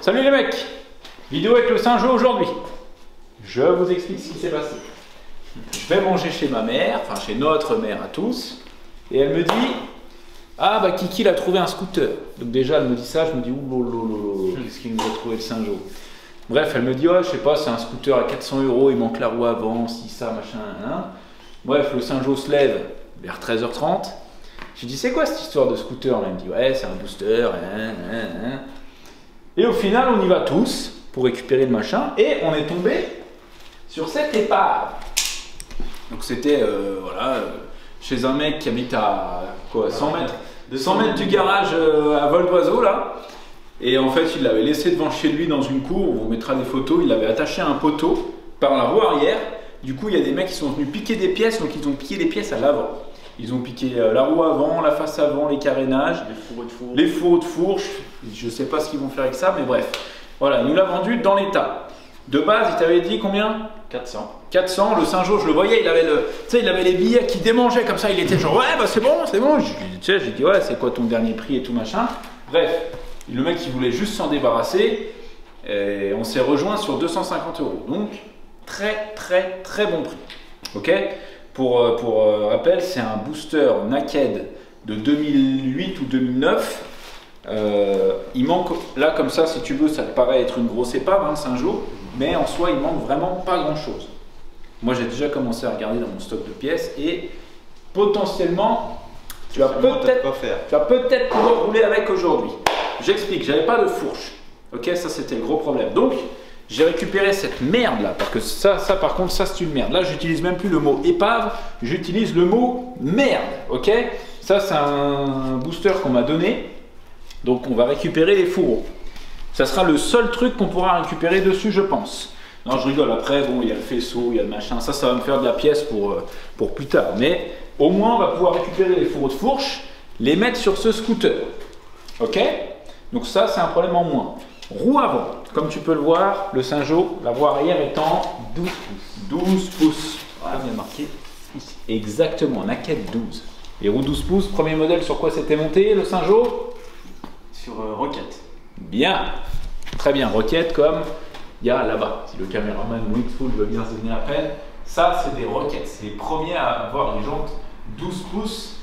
Salut les mecs, vidéo avec le Saint-Jo aujourd'hui. Je vous explique ce qui s'est passé. Je vais manger chez ma mère, enfin chez notre mère à tous, et elle me dit ah bah Kiki l'a trouvé un scooter. Donc déjà elle me dit ça, je me dis ouh qu'est-ce qu'il nous a trouvé le Saint-Jo. Bref, elle me dit oh je sais pas, c'est un scooter à 400 €, il manque la roue avant, si ça machin. Bref, le Saint-Jo se lève vers 13h30. J'ai dit c'est quoi cette histoire de scooter? Elle me dit ouais c'est un booster. Et au final on y va tous pour récupérer le machin et on est tombé sur cette épave. Donc c'était voilà, chez un mec qui habite à quoi, 100 mètres, 200 mètres du garage à vol d'oiseau là. Et en fait il l'avait laissé devant chez lui dans une cour, on vous mettra des photos, il l'avait attaché à un poteau par la roue arrière. Du coup il y a des mecs qui sont venus piquer des pièces, donc ils ont piqué des pièces à l'avant. Ils ont piqué la roue avant, la face avant, les carénages, les fourreaux de fourche. Je ne sais pas ce qu'ils vont faire avec ça, mais bref. Voilà, il nous l'a vendu dans l'état. De base, il t'avait dit combien? 400. 400, le Saint-Jo, je le voyais, il avait les billets qui démangeaient comme ça. Il était genre, ouais, bah c'est bon. J'ai dit, ouais, c'est quoi ton dernier prix et tout machin. Bref, le mec, il voulait juste s'en débarrasser. Et on s'est rejoint sur 250 €. Donc, très bon prix. Ok. Pour rappel, c'est un booster naked de 2008 ou 2009. Il manque, là comme ça, si tu veux, ça te paraît être une grosse épave, hein, Saint-Jo, mais en soi, il manque vraiment pas grand-chose. Moi, j'ai déjà commencé à regarder dans mon stock de pièces et potentiellement, tu vas peut-être pouvoir rouler avec aujourd'hui. J'explique, j'avais pas de fourche. Ok, ça c'était le gros problème. Donc, j'ai récupéré cette merde là, parce que ça par contre, ça c'est une merde. Là, j'utilise même plus le mot épave, j'utilise le mot merde, ok? Ça, c'est un booster qu'on m'a donné, donc on va récupérer les fourreaux. Ça sera le seul truc qu'on pourra récupérer dessus, je pense. Non, je rigole, après, bon, il y a le faisceau, il y a le machin, ça va me faire de la pièce pour plus tard. Mais au moins, on va pouvoir récupérer les fourreaux de fourche, les mettre sur ce scooter, ok? Donc ça, c'est un problème en moins. Roue avant, comme tu peux le voir, le Saint-Jo, la voie arrière étant 12 pouces. 12 pouces, voilà, bien marqué. Exactement, Naked 12. Les roues 12 pouces, premier modèle sur quoi c'était monté, le Saint-Jo? Sur Rocket. Bien, très bien, Rocket comme il y a là-bas. Si le caméraman Witful veut bien se donner la peine, ça c'est des Rockets, c'est les premiers à avoir les jantes 12 pouces,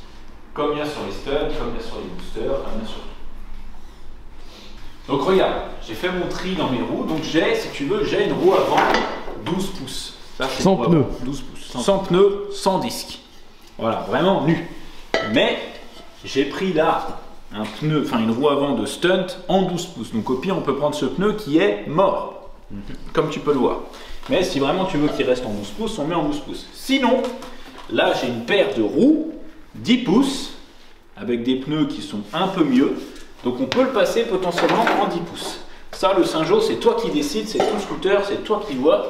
comme il y a sur les studs, comme il y a sur les boosters, comme il y a sur... Donc regarde, j'ai fait mon tri dans mes roues, donc j'ai, si tu veux, j'ai une roue avant 12 pouces. Ça, sans pneus. 12 pouces. Sans pneus, sans disque. Voilà, vraiment nu. Mais j'ai pris là un pneu, enfin une roue avant de stunt en 12 pouces. Donc au pire, on peut prendre ce pneu qui est mort, comme tu peux le voir. Mais si vraiment tu veux qu'il reste en 12 pouces, on met en 12 pouces. Sinon, là j'ai une paire de roues 10 pouces avec des pneus qui sont un peu mieux. Donc on peut le passer potentiellement en 10 pouces. Ça, le Saint-Jo, c'est toi qui décides, c'est ton scooter, c'est toi qui vois.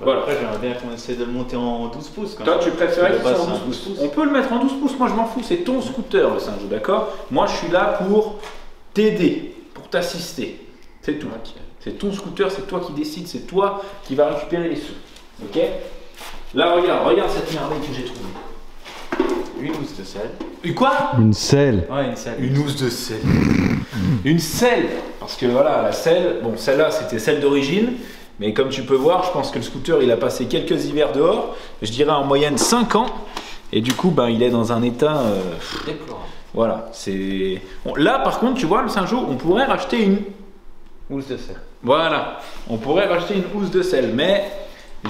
Voilà. Après, j'aimerais bien qu'on essaie de le monter en 12 pouces. Quand toi, tu préférais qu'il soit en 12 pouces. On peut le mettre en 12 pouces, moi je m'en fous, c'est ton scooter, le Saint-Jo, d'accord? Moi, je suis là pour t'aider, pour t'assister. C'est tout. C'est ton scooter, c'est toi qui décides, c'est toi qui vas récupérer les sous. Ok? Là, regarde cette merde que j'ai trouvée. Une housse de sel. Une quoi? Une selle. Ouais, une selle. Une housse de sel. Une selle. Parce que voilà, la selle, bon, celle-là, c'était celle d'origine. Mais comme tu peux voir, je pense que le scooter, il a passé quelques hivers dehors. Je dirais en moyenne 5 ans. Et du coup, ben, il est dans un état... déplorable. Voilà, c'est... Bon, là, par contre, tu vois, le Saint-Jo, on pourrait racheter une... housse de sel. Voilà. On pourrait racheter une housse de sel. Mais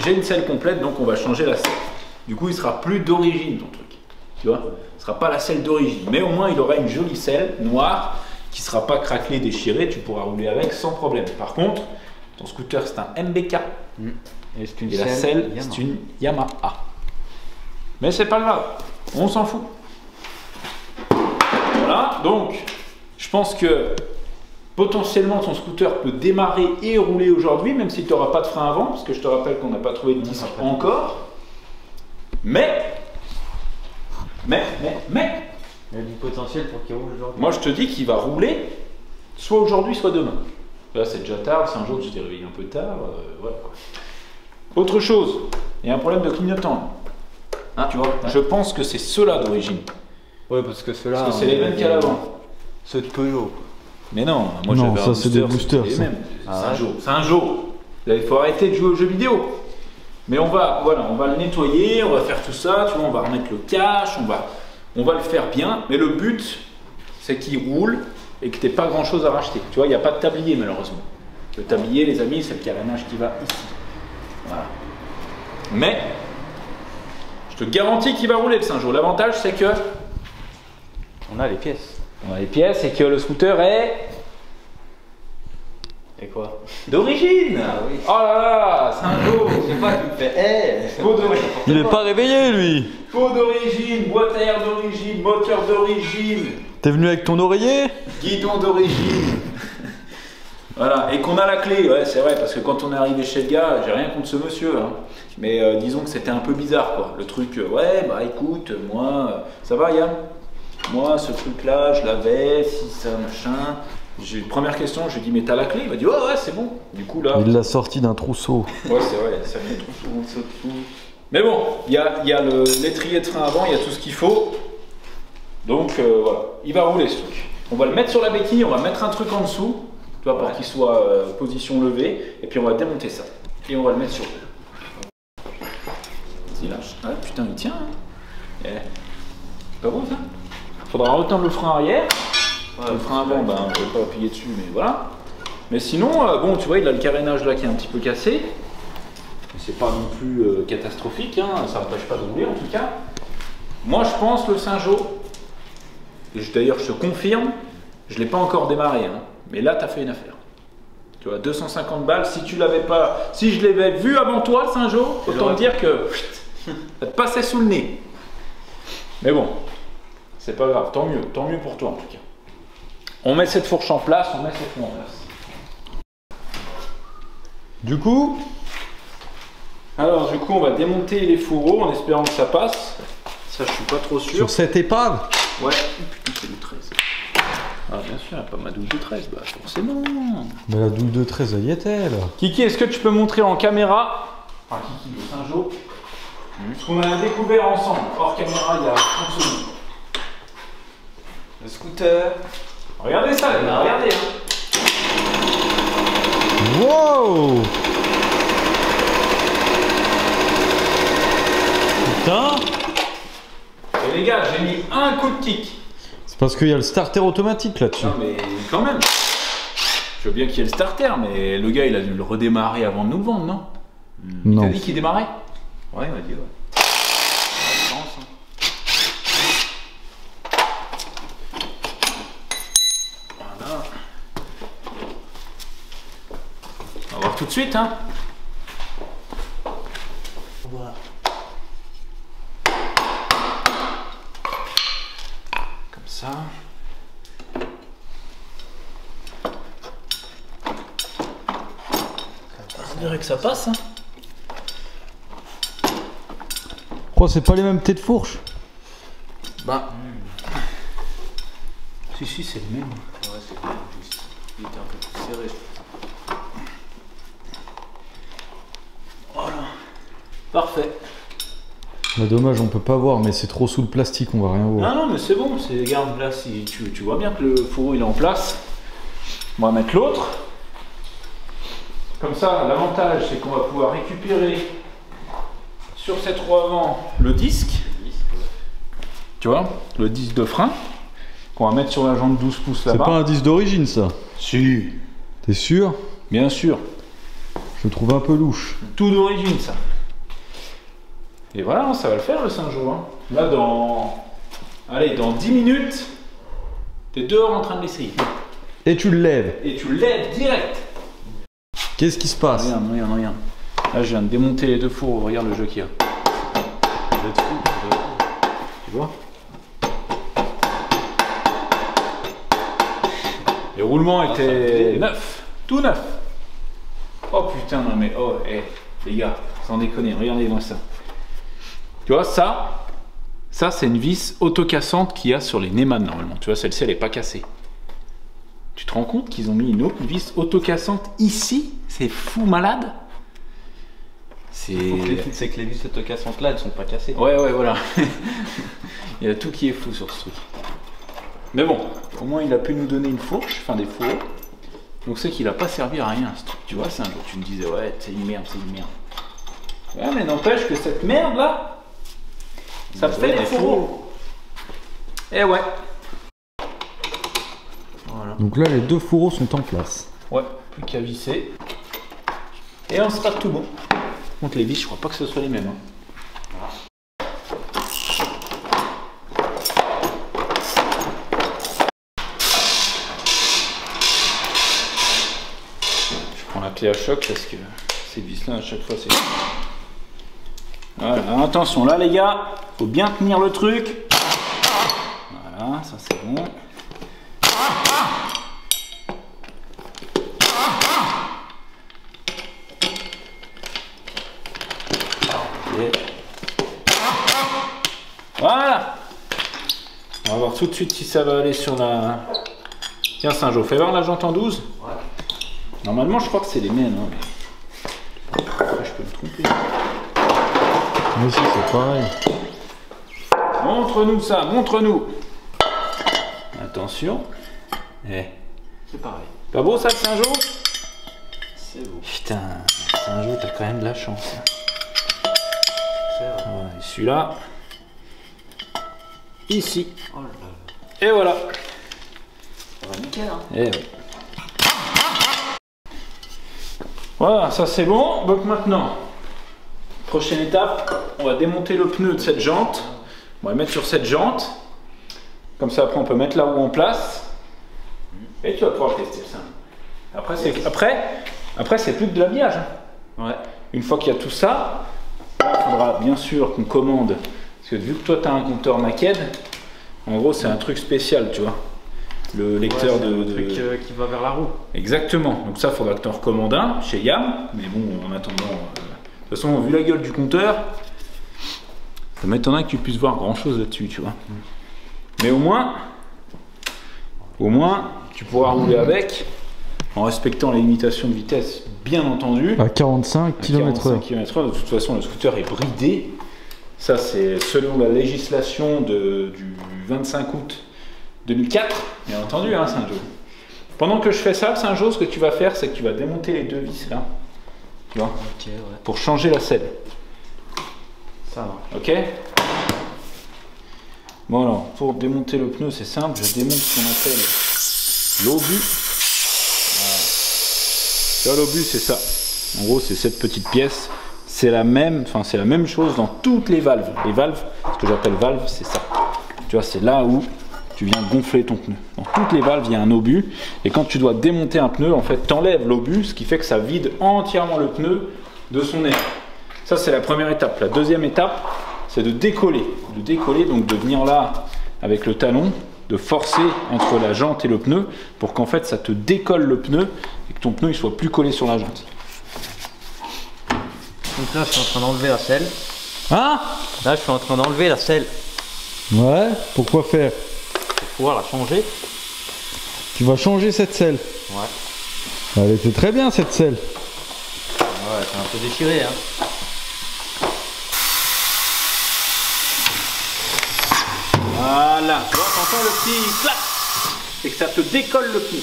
j'ai une selle complète, donc on va changer la selle. Du coup, il sera plus d'origine, ton truc. Tu vois, ce sera pas la selle d'origine, mais au moins il aura une jolie selle noire qui sera pas craquelée, déchirée, tu pourras rouler avec sans problème. Par contre, ton scooter c'est un MBK et la selle c'est une Yamaha. Mais c'est pas grave, on s'en fout. Voilà, donc je pense que potentiellement ton scooter peut démarrer et rouler aujourd'hui, même si tu n'auras pas de frein avant, parce que je te rappelle qu'on n'a pas trouvé de disque encore. Mais il y a du potentiel pour qu'il roule aujourd'hui. Moi je te dis qu'il va rouler soit aujourd'hui soit demain. Là c'est déjà tard, c'est un jour que tu t'es réveillé un peu tard, voilà quoi. Autre chose, il y a un problème de clignotant. Hein, tu vois, ouais. Je pense que c'est ceux-là d'origine. Oui parce que ceux-là. Parce que c'est les mêmes qu'à l'avant. Ceux de Peugeot. Mais non, moi j'avais un booster, des boosters, les mêmes. Saint-Jo. Là, il faut arrêter de jouer aux jeux vidéo. Mais on va, voilà, on va le nettoyer, on va faire tout ça, tu vois, on va remettre le cache, on va le faire bien. Mais le but, c'est qu'il roule et que tu n'aies pas grand chose à racheter. Tu vois, il n'y a pas de tablier malheureusement. Le tablier, les amis, c'est le carénage qui va ici. Voilà. Mais je te garantis qu'il va rouler le Saint-Jo. L'avantage, c'est que on a les pièces. On a les pièces et que le scooter est. Et quoi? D'origine! Ah oui. Oh là là, Saint-Jo, je sais pas, tu me fais. Il n'est pas réveillé lui! Pot d'origine, boîte à air d'origine, moteur d'origine. T'es venu avec ton oreiller? Guidon d'origine. Voilà, et qu'on a la clé, ouais, c'est vrai, parce que quand on est arrivé chez le gars, j'ai rien contre ce monsieur, hein, mais disons que c'était un peu bizarre, quoi. Le truc, ouais, bah écoute, moi, ça va, Yann? Moi, ce truc-là, je l'avais, si ça, machin. J'ai une première question, je lui dis, mais t'as la clé? Il m'a dit, oh, ouais, c'est bon. Du coup, là. Il l'a sorti d'un trousseau. Ouais, c'est vrai, ça vient d'un trousseau, on saute tout. Mais bon, il y a l'étrier de frein avant, il y a tout ce qu'il faut. Donc, voilà, il va rouler ce truc. On va le mettre sur la béquille, on va mettre un truc en dessous. Tu vois, pour qu'il soit position levée, et puis on va démonter ça. Et on va le mettre sur le. Vas-y, lâche. Ah putain, il tient. Hein. Pas bon ça. Faudra retendre le frein arrière. Ouais, le frein avant, ben, on ne peut pas appuyer dessus, mais voilà. Mais sinon, bon, tu vois, il a le carénage là qui est un petit peu cassé. C'est pas non plus catastrophique, hein. Ça n'empêche pas de rouler en tout cas. Moi, je pense le Saint-Jo, d'ailleurs, je te confirme, je ne l'ai pas encore démarré. Hein. Mais là, tu as fait une affaire. Tu vois, 250 balles, si tu l'avais pas... Si je l'avais vu avant toi, Saint-Jo, autant te dire que... ça te passait sous le nez. Mais bon, c'est pas grave. Tant mieux pour toi, en tout cas. On met cette fourche en place, on met cette roue en place. Du coup... Alors, du coup, on va démonter les fourreaux en espérant que ça passe. Ça, je suis pas trop sûr. Sur cette épave? Ouais. Putain, c'est le 13. Ah bien sûr, pas ma douille de 13, bah forcément. Mais la douille de 13, elle y est-elle? Kiki, est-ce que tu peux montrer en caméra, enfin Kiki de Saint-Jo, ce qu'on a découvert ensemble, hors caméra il y a 30 secondes. Le scooter. Regardez ça, regardez. Wow. Putain. Et les gars, j'ai mis un coup de kick. Parce qu'il y a le starter automatique là-dessus. Non mais quand même. Je veux bien qu'il y ait le starter, mais le gars il a dû le redémarrer avant de nous le vendre, non? Non. T'as dit qu'il démarrait? Ouais, il m'a dit ouais. Voilà. On va voir tout de suite, hein. Voilà. Ça. On dirait que ça passe. Hein. Oh, c'est pas les mêmes têtes de fourche. Bah. Si, si, c'est le même. Ouais, c'est le même. Il était un peu plus serré. Voilà. Parfait. Mais dommage, on peut pas voir, mais c'est trop sous le plastique, on va rien voir. Non, non, mais c'est bon, c'est garde là, si tu vois bien que le fourreau il est en place. On va mettre l'autre. Comme ça, l'avantage c'est qu'on va pouvoir récupérer sur cette roue avant le disque. Tu vois, le disque de frein qu'on va mettre sur la jante 12 pouces là-bas. C'est pas un disque d'origine ça? Si. T'es sûr? Bien sûr. Je le trouve un peu louche. Tout d'origine ça. Et voilà, ça va le faire le Saint-Jo. Hein. Là, dans 10 minutes, t'es dehors en train de l'essayer. Et tu le lèves. Et tu le lèves direct. Qu'est-ce qui se passe? Rien, rien, rien. Là, je viens de démonter les deux fourreaux. Regarde le jeu qu'il y a. Tu vois? Les roulements étaient neufs. Tout neuf. Oh putain, non mais, oh, hey, les gars, sans déconner, regardez-moi ça. Tu vois, ça c'est une vis autocassante qu'il y a sur les Neyman normalement. Tu vois, celle-ci, elle n'est pas cassée. Tu te rends compte qu'ils ont mis une autre vis autocassante ici? C'est fou malade. C'est que les vis autocassantes là, elles ne sont pas cassées. Ouais, ouais, voilà. Il y a tout qui est fou sur ce truc. Mais bon, Au moins il a pu nous donner une fourche, enfin des fourreaux. Donc c'est qu'il n'a pas servi à rien ce truc, tu vois. C'est un jour tu me disais ouais c'est une merde, c'est une merde. Ouais mais n'empêche que cette merde là, ça me fait des fourreaux. Et ouais. Voilà. Donc là les deux fourreaux sont en place. Ouais, plus qu'à visser. Et on sera tout bon. Contre les vis, je crois pas que ce soit les mêmes. Hein. À choc parce que ces vis là à chaque fois c'est voilà, attention là les gars, faut bien tenir le truc. Voilà, ça c'est bon. Okay. Voilà, on va voir tout de suite si ça va aller sur la. Tiens Saint-Jo, fais voir la jante en 12. Normalement, je crois que c'est les mêmes, hein, mais après, je peux me tromper. Mais si, c'est pareil. Montre-nous ça, montre-nous. Attention. Eh. C'est pareil. Pas beau ça, Saint-Jo? C'est beau. Putain, Saint-Jo, t'as quand même de la chance. Hein. C'est vrai. Ouais, celui-là. Ici. Oh là là. Et voilà. Ça va nickel, hein. Et ouais. Voilà, ça c'est bon. Donc maintenant, prochaine étape, on va démonter le pneu de cette jante. On va le mettre sur cette jante. Comme ça, après, on peut mettre la roue en place. Et tu vas pouvoir tester ça. Après, c'est plus que de l'habillage. Ouais. Une fois qu'il y a tout ça, il faudra bien sûr qu'on commande. Parce que vu que toi, tu as un compteur Maqued, en gros, c'est un truc spécial, tu vois. Le lecteur ouais, de truc qui va vers la roue. Exactement. Donc ça, faudra que tu en recommandes un chez Yam. Mais bon, en attendant, de toute façon, vu la gueule du compteur, ça m'étonnerait que tu puisses voir grand-chose là-dessus, tu vois. Mais au moins, tu pourras rouler avec en respectant les limitations de vitesse, bien entendu. À 45 km/h. De toute façon, le scooter est bridé. Ça, c'est selon la législation du 25 août. 2004, bien entendu, hein, Saint-Jo. Pendant que je fais ça, Saint-Jo, ce que tu vas faire, c'est que tu vas démonter les deux vis là, tu vois, okay, ouais. Pour changer la selle. Ça va. Ok. Bon alors, pour démonter le pneu, c'est simple, je démonte ce qu'on appelle l'obus. Voilà. L'obus, c'est ça. En gros, c'est cette petite pièce. C'est la même, enfin, c'est la même chose dans toutes les valves. Les valves, ce que j'appelle valve, c'est ça. Tu vois, c'est là où tu viens gonfler ton pneu. Dans toutes les valves, il y a un obus. Et quand tu dois démonter un pneu, en fait, tu enlèves l'obus, ce qui fait que ça vide entièrement le pneu de son air. Ça, c'est la première étape. La deuxième étape, c'est de décoller. De décoller, donc de venir là avec le talon, de forcer entre la jante et le pneu pour qu'en fait, ça te décolle le pneu et que ton pneu il soit plus collé sur la jante. Donc là, je suis en train d'enlever la selle. Hein? Là, je suis en train d'enlever la selle. Ouais, pourquoi faire? Pouvoir la changer. Tu vas changer cette selle. Ouais. Elle était très bien cette selle. Ouais, c'est un peu déchiré. Hein. Voilà. Tu vois, t'entends le petit clac. C'est que ça te décolle le pneu.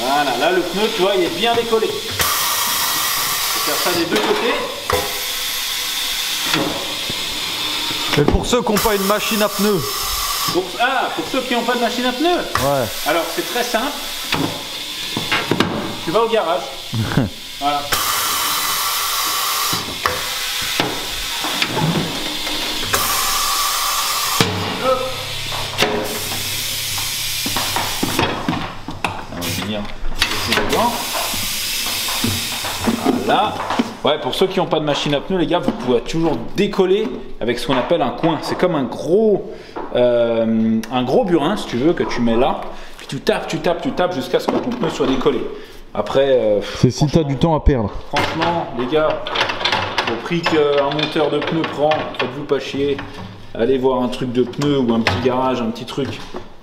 Voilà. Là, le pneu, tu vois, il est bien décollé. Je vais faire ça des deux côtés. Et pour ceux qui n'ont pas une machine à pneus. Pour ceux qui n'ont pas de machine à pneus. Ouais. Alors c'est très simple. Tu vas au garage. Voilà. On va venir ici devant. Voilà. Ouais, pour ceux qui n'ont pas de machine à pneus, les gars, vous pouvez toujours décoller avec ce qu'on appelle un coin. C'est comme un gros burin, si tu veux, que tu mets là. Puis tu tapes jusqu'à ce que ton pneu soit décollé. Après, c'est si tu as du temps à perdre. Franchement, les gars, au prix qu'un monteur de pneus prend, faites-vous pas chier. Allez voir un truc de pneus ou un petit garage, un petit truc.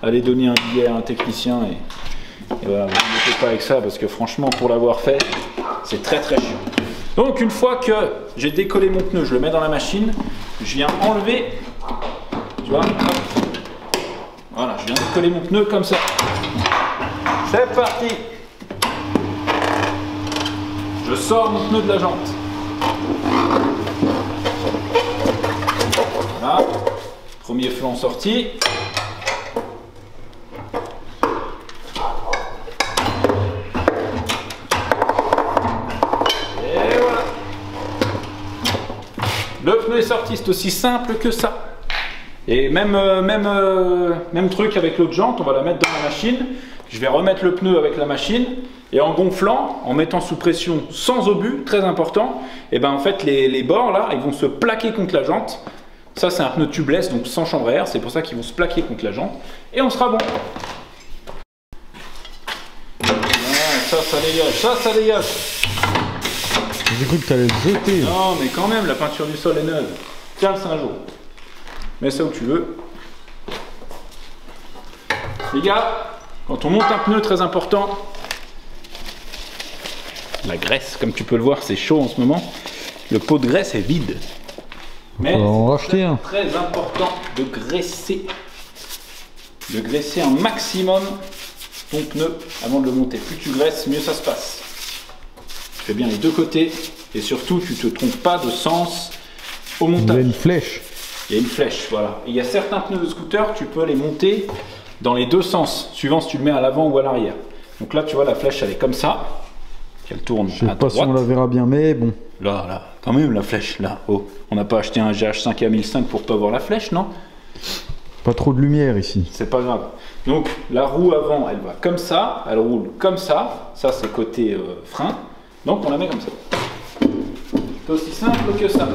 Allez donner un billet à un technicien et voilà, vous ne mettez pas avec ça parce que franchement, pour l'avoir fait, c'est très très chiant. Donc une fois que j'ai décollé mon pneu, je le mets dans la machine, je viens enlever, tu vois, hop, je viens de coller mon pneu comme ça. C'est parti. Je sors mon pneu de la jante. Voilà. Premier flanc sorti. Sorti, c'est aussi simple que ça. Et même truc avec l'autre jante, on va la mettre dans la machine. Je vais remettre le pneu avec la machine et en gonflant, en mettant sous pression sans obus, très important, et ben en fait les bords là, ils vont se plaquer contre la jante. Ça c'est un pneu tubeless donc sans chambre à air, c'est pour ça qu'ils vont se plaquer contre la jante et on sera bon. Ça dégage, ça dégage. J'ai cru que t'allais le jeter. Non, mais quand même, la peinture du sol est neuve. Tiens, le Saint-Jo. Mets ça où tu veux. Les gars, quand on monte un pneu, très important, la graisse, comme tu peux le voir, c'est chaud en ce moment. Le pot de graisse est vide. Mais c'est très important de graisser. De graisser un maximum ton pneu avant de le monter. Plus tu graisses, mieux ça se passe. Tu fais bien les deux côtés et surtout tu te trompes pas de sens au montage. Il y a une flèche. Il y a une flèche, voilà. Et il y a certains pneus de scooter, tu peux les monter dans les deux sens, suivant si tu le mets à l'avant ou à l'arrière. Donc là tu vois la flèche elle est comme ça, elle tourne à droite. Je sais pas si on la verra bien mais bon. Là, là, quand même la flèche, là, oh. On n'a pas acheté un GH5 à 1005 pour pas voir la flèche, non? Pas trop de lumière ici. C'est pas grave. Donc la roue avant elle va comme ça, elle roule comme ça, ça c'est côté frein. Donc on la met comme ça. C'est aussi simple que ça.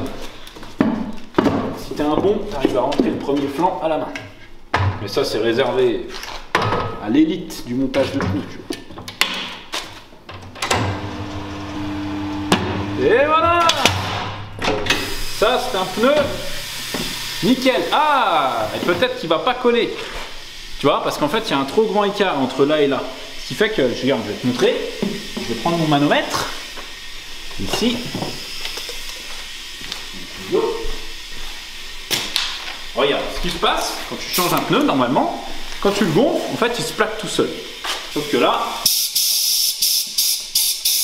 Si t'es un bon, t'arrives à rentrer le premier flanc à la main. Mais ça c'est réservé à l'élite du montage de pneus. Et voilà! Ça c'est un pneu nickel. Ah! Et peut-être qu'il va pas coller. Tu vois, parce qu'en fait il y a un trop grand écart entre là et là. Ce qui fait que, regarde, je vais te montrer. Je vais prendre mon manomètre, ici, regarde ce qui se passe quand tu changes un pneu normalement, quand tu le gonfles, en fait il se plaque tout seul, sauf que là,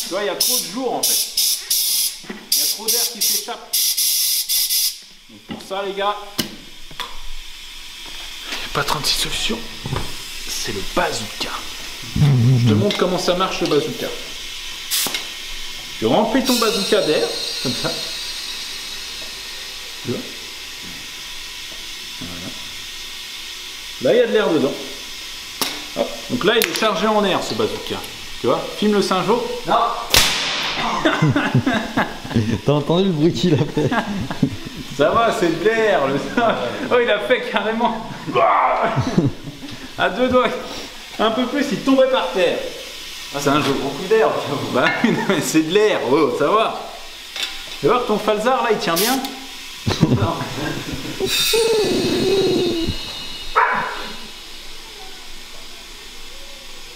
tu vois il y a trop de jours en fait, il y a trop d'air qui s'échappe, donc pour ça les gars, il n'y a pas 36 solutions, c'est le bazooka. Je te montre comment ça marche le bazooka. Tu remplis ton bazooka d'air, comme ça. Voilà. Là, il y a de l'air dedans. Hop. Donc là, il est chargé en air, ce bazooka. Tu vois, filme le Saint-Jo. Non. T'as entendu le bruit qu'il a fait? Ça va, c'est de l'air. Le Saint-Jo. Oh, il a fait carrément. À deux doigts. Un peu plus, il tombait par terre. Ah, c'est un jeu gros coup d'air. Bah, c'est de l'air, oh, ça va. Tu vois que ton falzar là, il tient bien.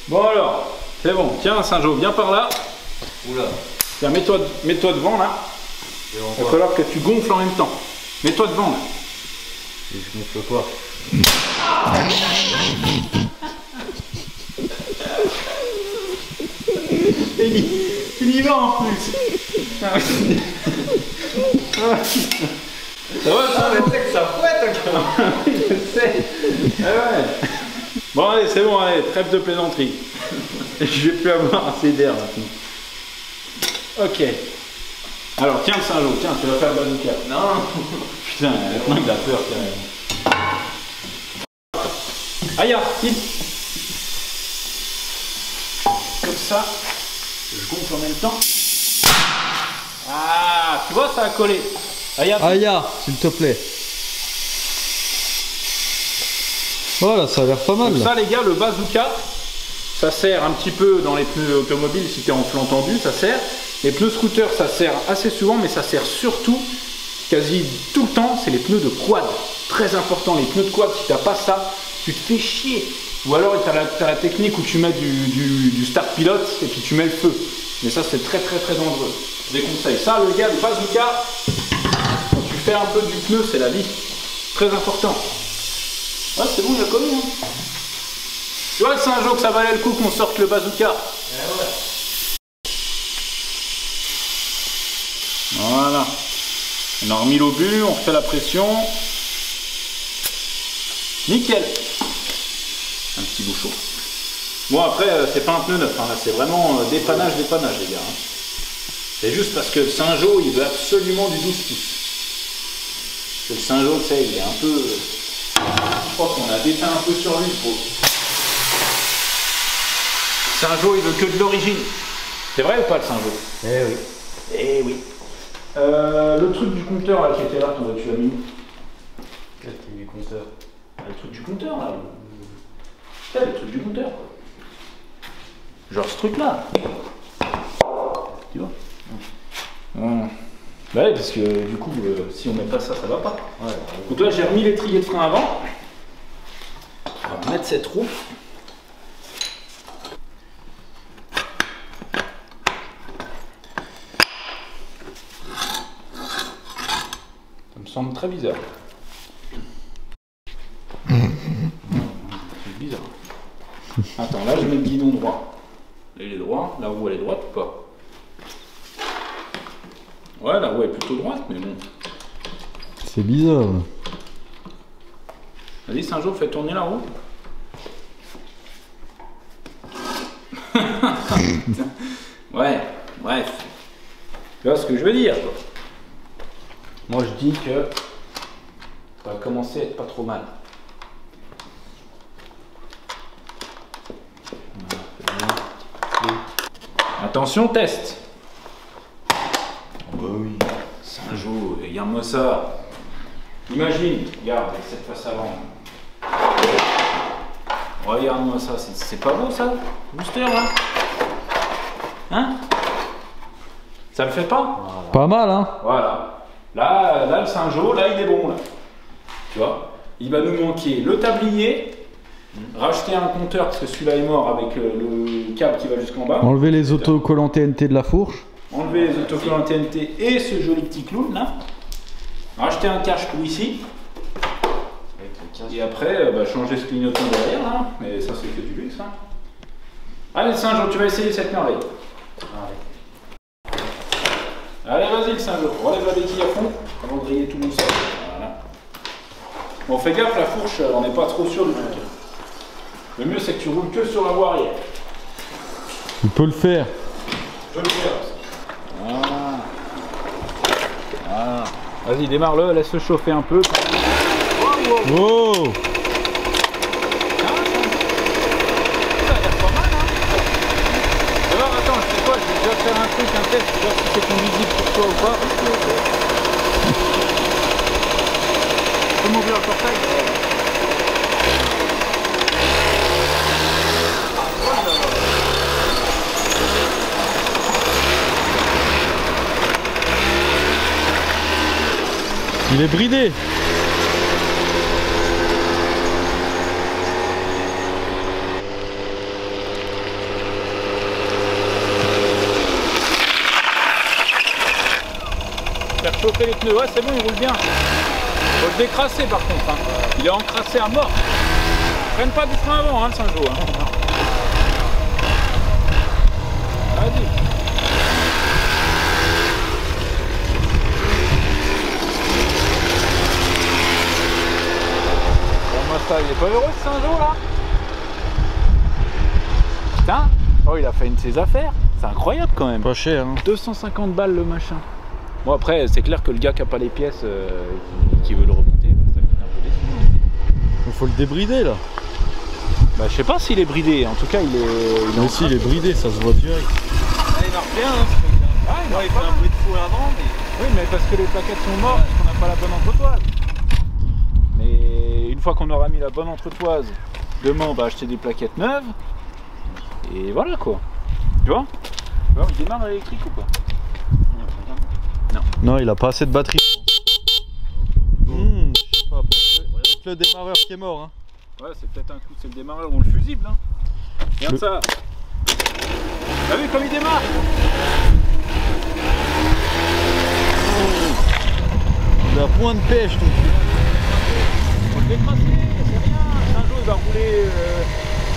Bon alors, c'est bon. Tiens, Saint-Jo, viens par là. Oula. Tiens, mets-toi devant là. Il va falloir que tu gonfles en même temps. Mets-toi devant là. Et je gonfle quoi? Il y va en plus. Ça va, ça va, que ça fouette. Je sais. Ah ouais. Bon allez, c'est bon, allez, trêve de plaisanterie. Je vais plus avoir assez d'air maintenant. Ok. Alors tiens le Saint-Jo, tiens, tu vas faire le bazooka. Non. Putain, maintenant il a peur quand même. Aïe, comme ça. Je gonfle en même temps. Ah, tu vois, ça a collé. Aya, s'il te plaît. Voilà, ça a l'air pas mal. Donc ça, les gars, le bazooka, ça sert un petit peu dans les pneus automobiles si tu es en flanc tendu, ça sert. Les pneus scooters, ça sert assez souvent, mais ça sert surtout, quasi tout le temps, c'est les pneus de quad. Très important, les pneus de quad, si tu n'as pas ça, tu te fais chier. Ou alors t'as la technique où tu mets du start pilote et puis tu mets le feu. Mais ça c'est très très très dangereux. Je déconseille ça le gars, le bazooka, quand tu fais un peu du pneu c'est la vie. Très important. Ah c'est bon, il a commis hein. Tu vois, Saint-Jo, que ça valait le coup qu'on sorte le bazooka. Voilà. On a remis l'obus, on refait la pression. Nickel. Un petit bouchon. Bon, après, c'est pas un pneu neuf, hein. C'est vraiment dépannage, les gars. Hein. C'est juste parce que le Saint-Jo, il veut absolument du 12 pouces. Parce que le Saint-Jo, tu sais, il est un peu... Je crois qu'on a déteint un peu sur lui, le pauvre. Saint-Jo, il veut que de l'origine. C'est vrai ou pas, le Saint-Jo? Eh oui. Eh oui. Le truc du compteur, là, qui était là, qu'on a tué à minuit. Quel truc du compteur? Le truc du compteur, là. Putain, le truc du compteur. Genre ce truc là. Tu vois? Bah ouais, parce que du coup, si on met pas ça, ça va pas. Ouais. Donc là, j'ai remis l'étrier de frein avant. On va mettre cette roue. Ça me semble très bizarre. C'est bizarre. Attends, là, je mets le guidon droit. Là, il est droit. La roue, elle est droite ou pas? Ouais, la roue est plutôt droite, mais bon. C'est bizarre. Vas-y, Saint-Jo, fais tourner la roue. Ouais, bref. Tu vois ce que je veux dire, quoi. Moi, je dis que ça va commencer à être pas trop mal. Attention, test. Bah oui, Saint-Jo, regarde-moi ça. Imagine, regarde, cette face avant. Regarde-moi ça, c'est pas beau ça, Booster là. Hein? Ça le fait pas? Voilà. Pas mal, hein? Voilà. Là, le Saint-Jo, là, il est bon, là. Tu vois? Il va nous manquer le tablier, racheter un compteur, parce que celui-là est mort avec le câble qui va jusqu'en bas. Enlever les autocollants TNT de la fourche. Enlever les autocollants TNT et ce joli petit clown là. Racheter un cache pour ici. Et après, bah, changer ce clignotant derrière là. Mais ça, c'est que du luxe. Hein. Allez, Saint-Jo, tu vas essayer cette merveille. Allez, vas-y, le Saint-Jo. Relève la béquille à fond avant de rayer tout le monde. Voilà. Bon, fais gaffe, la fourche, on n'est pas trop sûr du truc. Le mieux, c'est que tu roules que sur la voie arrière. Tu peux le faire. Je peux le faire. Ah. Vas-y, démarre-le, laisse le chauffer un peu. Wow! Wow. Wow. Ça a l'air pas mal, hein? Alors attends, je sais quoi, je vais déjà faire un truc, un test, je vais voir si c'est convisible pour toi ou pas. Comment ouvrir le portail? Il est bridé. Faire chauffer les pneus, ouais c'est bon, il roule bien. Faut le décrasser par contre, hein. Il est encrassé à mort. Prenne pas du frein avant, hein, le Saint-Jo. Hein. Vas-y. Il est pas heureux ce Saint-Jo là. Putain, oh il a fait une de ses affaires. C'est incroyable quand même. Pas cher hein. 250 balles le machin. Bon après c'est clair que le gars qui a pas les pièces qui veut le remonter, ça coûte un peu déçu. Faut le débrider là. Bah je sais pas s'il est bridé, en tout cas il est. Mais si il est bridé, ça se voit direct. Ah, il marche bien hein. Ah il marche pas un bruit de fou avant mais. Oui mais parce que les plaquettes sont mortes, parce qu'on n'a pas la bonne entretoise. Une fois qu'on aura mis la bonne entretoise, demain on va acheter des plaquettes neuves. Et voilà quoi. Tu vois? On démarre à l'électrique ou pas? Non. Non, il a pas assez de batterie. Je sais pas, peut-être le démarreur qui est mort. Hein. Ouais, c'est peut-être un coup, c'est le démarreur ou le fusible. Hein. Regarde ça. T'as vu comme il démarre? Il a point de pêche tout de suite. Décrasser, c'est rien, Saint-Jo il va rouler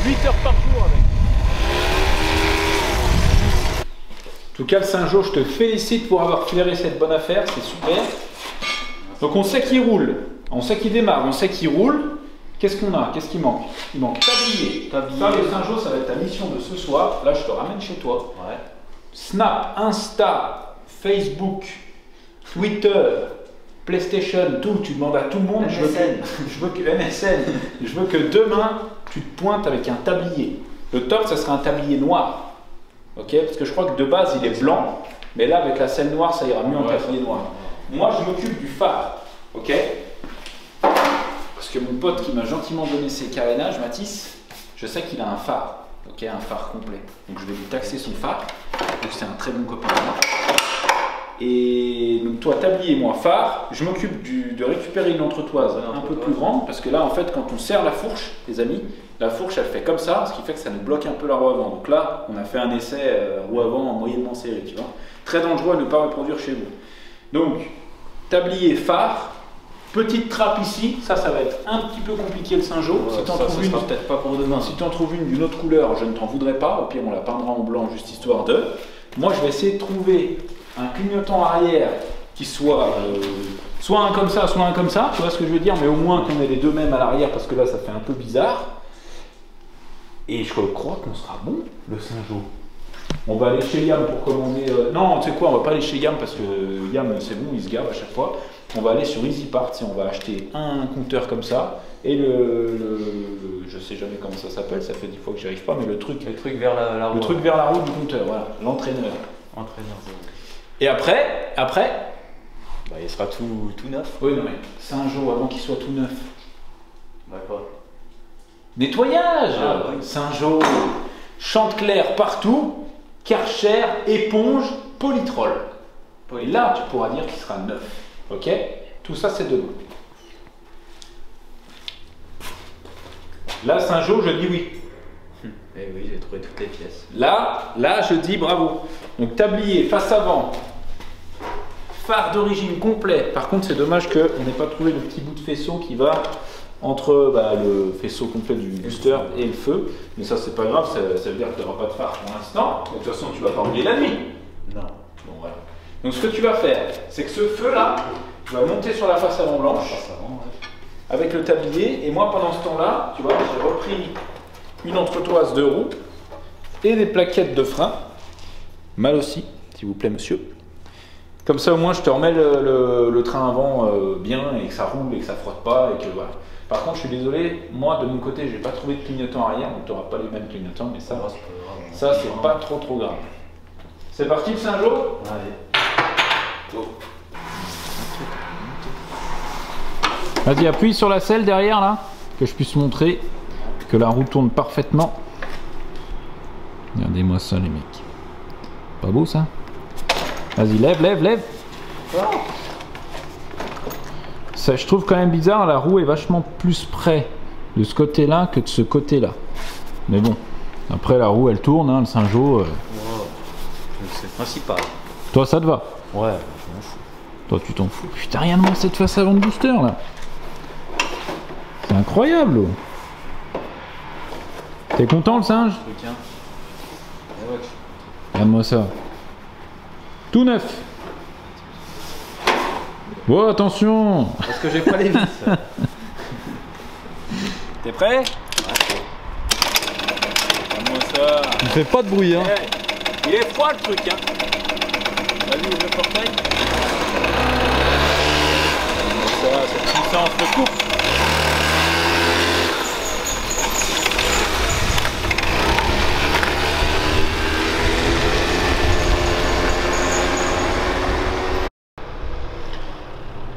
8 heures par jour avec. En tout cas, Saint-Jo, je te félicite pour avoir flairé cette bonne affaire, c'est super. Donc on sait qu'il roule, on sait qu'il démarre, on sait qu'il roule. Qu'est-ce qu'on a? Qu'est-ce qui manque? Il manque tablier. Ça, le Saint-Jo, ça va être ta mission de ce soir. Là, je te ramène chez toi. Ouais. Snap, Insta, Facebook, Twitter, PlayStation, tout. Tu demandes à tout le monde. MSN. Je veux que demain, tu te pointes avec un tablier. Le top, ça sera un tablier noir. Ok? Parce que je crois que de base, il est blanc. Mais là, avec la selle noire, ça ira mieux en tablier noir. Moi, je m'occupe du phare. Ok? Parce que mon pote qui m'a gentiment donné ses carénages, Matisse, je sais qu'il a un phare, ok, un phare complet. Donc je vais lui taxer son phare, donc c'est un très bon copain à moi. Et donc toi, tablier et moi, phare, je m'occupe de récupérer une entretoise un peu plus grande, parce que là, en fait, quand on serre la fourche, les amis, la fourche, elle fait comme ça, ce qui fait que ça nous bloque un peu la roue avant. Donc là, on a fait un essai roue avant moyennement serré, tu vois. Très dangereux à ne pas reproduire chez vous. Donc, tablier, phare. Petite trappe ici, ça va être un petit peu compliqué le Saint-Jo. Ouais, si t'en trouves une, peut-être pas pour demain. Si t'en trouves une d'une autre couleur, je ne t'en voudrais pas. Au pire, on la peindra en blanc juste histoire de. Moi, je vais essayer de trouver un clignotant arrière qui soit soit un comme ça, soit un comme ça. Tu vois ce que je veux dire? Mais au moins qu'on ait les deux mêmes à l'arrière parce que là, ça fait un peu bizarre. Et je crois qu'on sera bon le Saint-Jo. On va aller chez Yam pour commander... Non, tu sais quoi, on va pas aller chez Yam parce que Yam, c'est bon, il se gave à chaque fois. On va aller sur Easy Part, on va acheter un compteur comme ça et le je sais jamais comment ça s'appelle, ça fait 10 fois que j'y arrive pas, mais le truc vers la roue. Le truc vers la roue du compteur, voilà, l'entraîneur. Et après bah, il sera tout neuf. Oui, non mais Saint-Jo, avant qu'il soit tout neuf. D'accord. Nettoyage. Ah, ouais. Saint-Jo, Chanteclair partout, Karcher, éponge, polytrol. Et là, tu pourras dire qu'il sera neuf. Ok, tout ça c'est demain. Là, Saint-Jo, je dis oui. Eh oui, j'ai trouvé toutes les pièces. Là, je dis bravo. Donc tablier, face avant, phare d'origine complet. Par contre, c'est dommage qu'on n'ait pas trouvé le petit bout de faisceau qui va entre le faisceau complet du booster et le feu. Mais ça, c'est pas grave, ça veut dire qu'il n'y aura pas de phare pour l'instant. De toute façon, tu vas pas rouler la nuit. Non. Bon, voilà. Donc ce que tu vas faire, c'est que ce feu-là, tu vas monter sur la face avant blanche, avec le tablier, et moi pendant ce temps-là, tu vois, j'ai repris une entretoise de roues et des plaquettes de frein, Malossi, s'il vous plaît monsieur. Comme ça au moins je te remets le train avant bien, et que ça roule, et que ça frotte pas, et que voilà. Par contre, je suis désolé, moi de mon côté, j'ai pas trouvé de clignotant arrière, donc tu n'auras pas les mêmes clignotants, mais ça c'est pas trop grave. C'est parti le Saint-Jo ? Allez. Oh. Vas-y, appuie sur la selle derrière là, que je puisse montrer que la roue tourne parfaitement. Regardez-moi ça les mecs. Pas beau ça? Vas-y, lève. Ça, je trouve quand même bizarre, la roue est vachement plus près de ce côté-là que de ce côté-là. Mais bon, après la roue elle tourne, hein, le Saint-Jo. Wow. C'est le principal. Toi ça te va? Ouais, je m'en fous. Toi, tu t'en fous. Putain, rien de moins cette face avant de booster là. C'est incroyable. T'es content le singe? Tiens. Ouais. Regarde-moi ça. Tout neuf. Oh, attention. Parce que j'ai pas les vis. T'es prêt? Ouais. Regarde-moi ça. Il fait pas de bruit, hein. Il est froid le truc, hein. Vas-y, ouvre le portail. Cette puissance de coupe.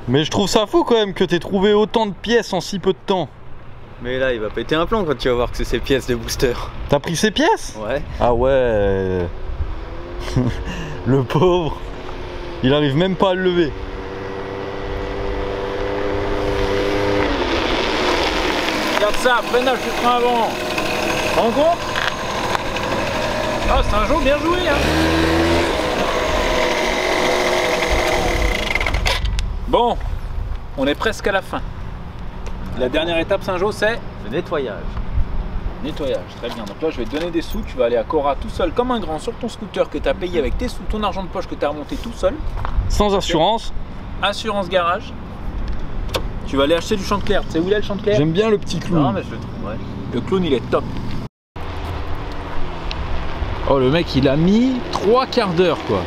Mais je trouve ça fou quand même que t'aies trouvé autant de pièces en si peu de temps. Mais là, il va péter un plomb quand tu vas voir que c'est ces pièces de booster. T'as pris ces pièces? Ouais. Ah ouais. Le pauvre, il arrive même pas à le lever. Regarde ça, freinage du train avant. T'en rends compte? Ah, c'est un jour bien joué, hein. Bon, on est presque à la fin. La dernière étape Saint-Jo, c'est le nettoyage. nettoyage, très bien. Donc là je vais te donner des sous, tu vas aller à Cora tout seul comme un grand sur ton scooter que tu as payé avec tes sous, ton argent de poche que tu as remonté tout seul. Sans assurance. Assurance garage. Tu vas aller acheter du Chanteclair, tu sais où il est le Chanteclair? J'aime bien le petit clown. Non mais je le trouve, ouais. Le clown il est top. Oh le mec il a mis 3 quarts d'heure quoi.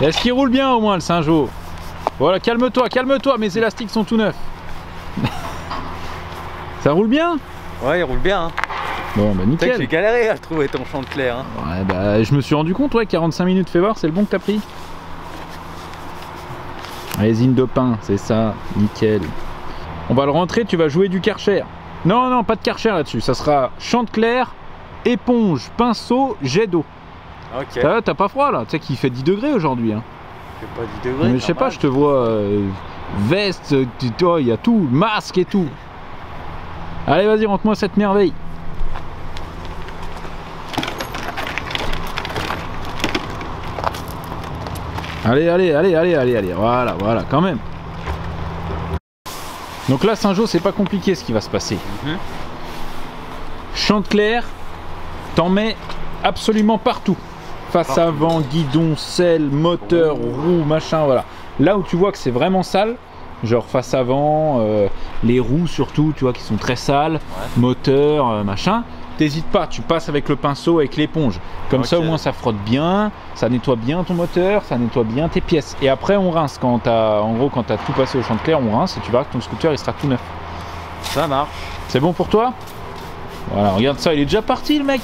Est-ce qu'il roule bien au moins le Saint-Jo? Voilà, calme-toi, calme-toi, mes élastiques sont tout neufs. Ça roule bien? Ouais, il roule bien. Hein. Bon, bah nickel. J'ai galéré à trouver ton Chanteclair. Hein. Ouais, bah je me suis rendu compte, ouais, 45 minutes, fais voir, c'est le bon que t'as pris. Résine de pain, c'est ça, nickel. On va le rentrer, tu vas jouer du Karcher. Non, non, pas de Karcher là-dessus, ça sera Chanteclair, éponge, pinceau, jet d'eau. Ok. T'as pas froid là, tu sais qu'il fait 10 degrés aujourd'hui. Hein. Il fait pas 10 degrés. Mais je sais pas, je te vois veste, il y a tout, masque et tout. Allez, vas-y, rentre-moi cette merveille. Allez, allez, allez, allez, allez, allez, voilà, voilà, quand même. Donc là, Saint-Jo, c'est pas compliqué ce qui va se passer. Chanteclair, t'en mets absolument partout. Face avant, guidon, selle, moteur, roue, machin, voilà. Là où tu vois que c'est vraiment sale, genre face avant, les roues surtout, tu vois, qui sont très sales, ouais. Moteur, machin. T'hésites pas, tu passes avec le pinceau, avec l'éponge. Comme ça, au moins, ça frotte bien, ça nettoie bien ton moteur, ça nettoie bien tes pièces. Et après, on rince. Quand t'as, en gros, quand t'as tout passé au Chanteclair, on rince et tu verras que ton scooter, il sera tout neuf. Ça marche. C'est bon pour toi? Voilà, regarde ça, il est déjà parti, le mec.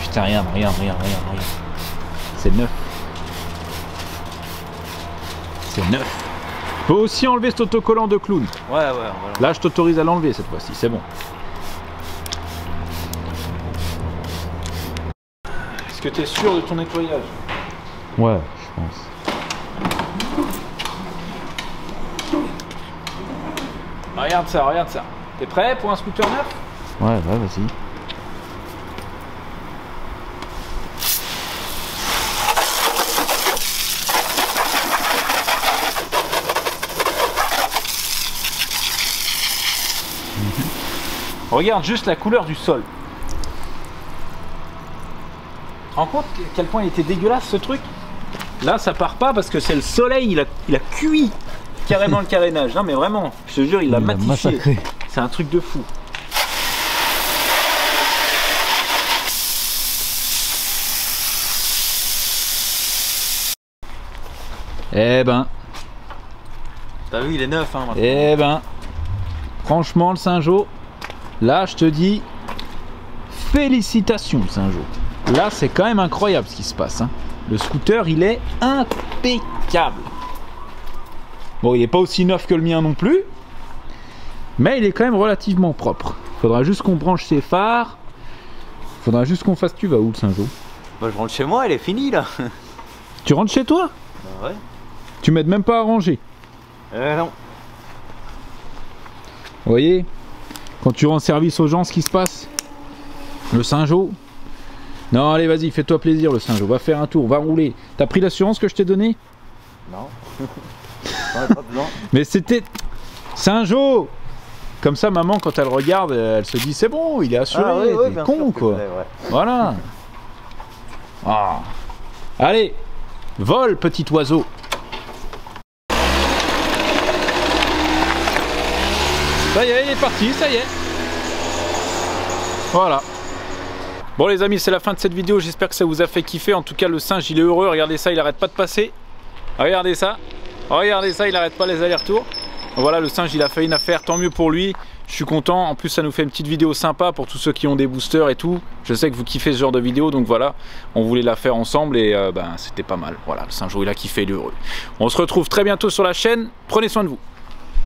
Putain, regarde, regarde, regarde, regarde, regarde. C'est neuf. Neuf. Faut aussi enlever cet autocollant de clown. Ouais, ouais, voilà. Là, je t'autorise à l'enlever cette fois-ci, c'est bon. Est-ce que tu es sûr de ton nettoyage? Ouais, je pense. Regarde ça, regarde ça. T'es prêt pour un scooter neuf? Ouais, ouais, vas-y. Regarde juste la couleur du sol. Tu te rends compte à quel point il était dégueulasse ce truc? Là ça part pas parce que c'est le soleil, il a cuit carrément le carénage. Non mais vraiment, je te jure, il l'a matifié. C'est un truc de fou. Eh ben. T'as vu, il est neuf hein, maintenant. Eh ben. Franchement le Saint-Jo. Là, je te dis, félicitations Saint-Jo. Là, c'est quand même incroyable ce qui se passe. Hein. Le scooter, il est impeccable. Bon, il n'est pas aussi neuf que le mien non plus. Mais il est quand même relativement propre. Faudra juste qu'on branche ses phares. Faudra juste qu'on fasse... Tu vas où le Saint-Jo? Bah, je rentre chez moi, elle est finie là. Tu rentres chez toi? Bah ouais. Tu m'aides même pas à ranger? Non. Vous voyez? Quand tu rends service aux gens, ce qui se passe, le Saint-Jo. Non, allez, vas-y, fais-toi plaisir, le Saint-Jo. Va faire un tour, va rouler. T'as pris l'assurance que je t'ai donnée? Non. Pas besoin. Mais c'était Saint-Jo. Comme ça, maman, quand elle regarde, elle se dit c'est bon, il est assuré. Ah, oui, oui, con, quoi. Vrai, ouais. Voilà. Ah. Allez, vole, petit oiseau. Ça y est, il est parti, ça y est. Voilà. Bon les amis, c'est la fin de cette vidéo, j'espère que ça vous a fait kiffer. En tout cas, le singe, il est heureux. Regardez ça, il arrête pas de passer. Regardez ça, il arrête pas les allers-retours. Voilà, le singe, il a fait une affaire, tant mieux pour lui. Je suis content, en plus ça nous fait une petite vidéo sympa pour tous ceux qui ont des boosters et tout. Je sais que vous kiffez ce genre de vidéo, donc voilà, on voulait la faire ensemble et ben, c'était pas mal. Voilà, le Saint-Jo, il a kiffé, il est heureux. On se retrouve très bientôt sur la chaîne, prenez soin de vous.